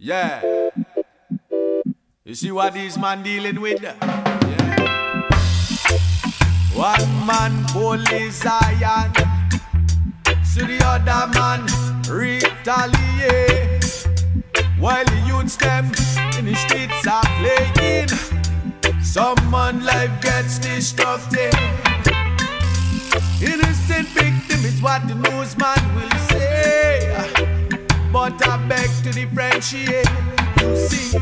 Yeah. You see what this man dealing with? Yeah. One man police iron, see the other man retaliate. While the youths them in the streets are playing, someone's life gets destructed. Innocent victim is what the newsman will say. But I beg to differentiate. You see,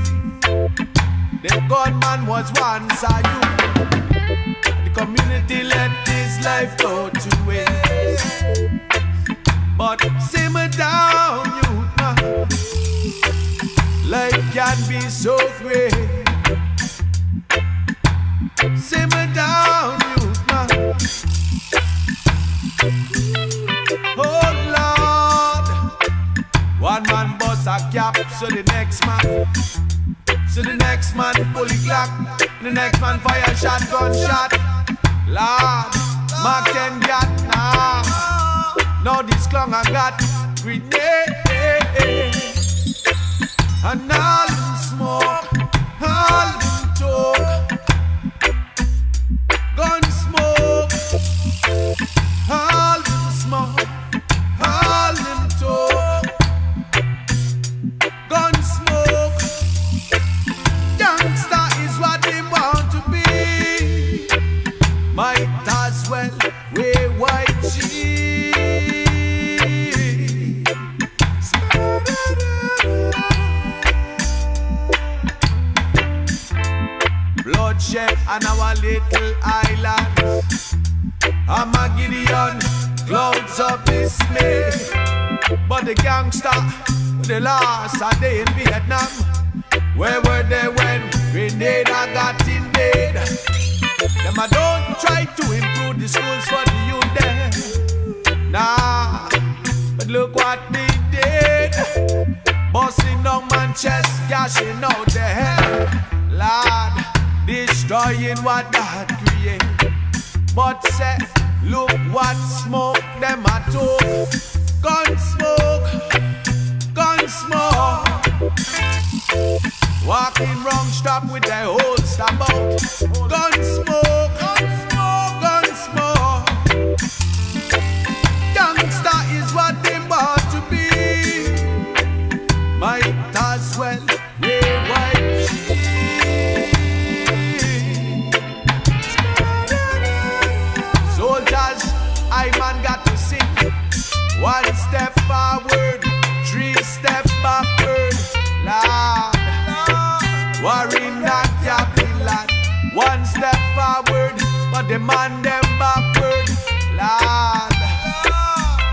the gunman was once a youth. The community let his life go to waste. But simmer down, youth man. Life can be so great. Simmer down, youth man. Oh Lord. One man bust a cap, so the next man pull a Glock, the next man fire shotgun shot. Lord, Mac-10 got now. Now this clown I got grenade, and all in smoke, all in talk, gun smoke, all in smoke. Bloodshed on our little island, Armageddon, clouds of dismay. But the gangster, the last a day in Vietnam. Where were they when Grenada got invaded? Them a don't try to improve the schools for the youth there. Nah, but look what they did. Busting down Manchester, gashing out the hell. Lord, destroying what God created. But say, look what smoke them a took. Gun smoke, gun smoke. Walking wrong stop with their old stop out. Gun smoke, gun smoke, gun smoke. Gangsta is what they want to be. Might as well be white. I man got to sing. 1 step forward, 3 step backward. Lord, worrying that yappy lad. 1 step forward, but the man them backward. Lord,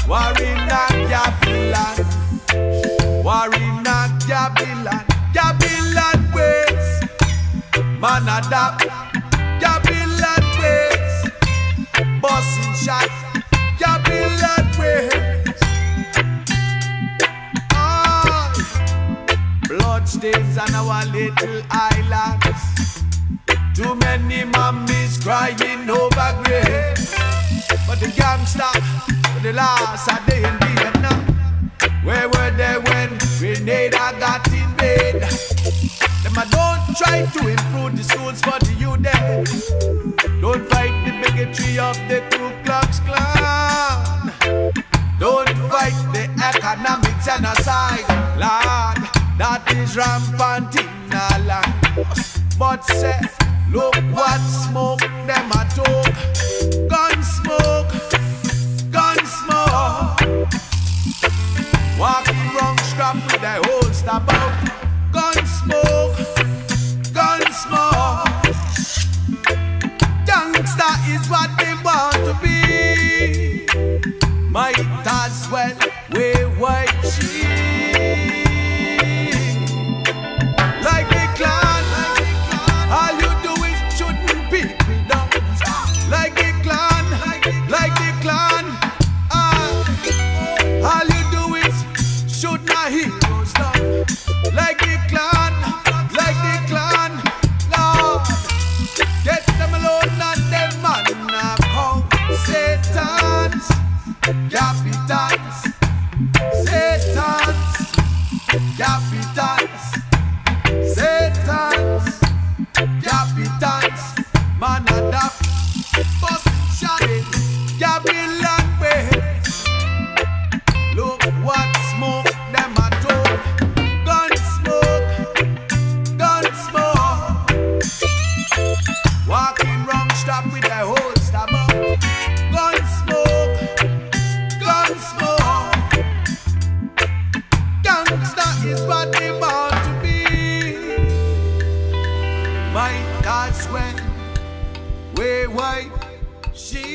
worrying that yappy lad. Worrying that yappy lad. Yappy lad ways. Man adapt. Yappy lad ways. Bossing shot. Bloodstains on our little islands. Too many mummies crying over graves. But the gangsta, the last a day in Vietnam. Where were they when Grenada got invaded? Them a don't try to improve the schools for the youth there. Don't fight the bigotry of the Ku Klux Klan. Don't fight the economic genocide. Lord, that is rampant in our land. But say, look what smoke them a took. Gun smoke, gun smoke. Walking wrong strap with their holster about. Gun smoke, gun smoke. Gangsta is what they want to be. Might as well wear white jeans. Like the Klan, all you do is shooting people down. Like the Klan, like the Klan. All you do is shoot my heroes down. Like hearts went way white. She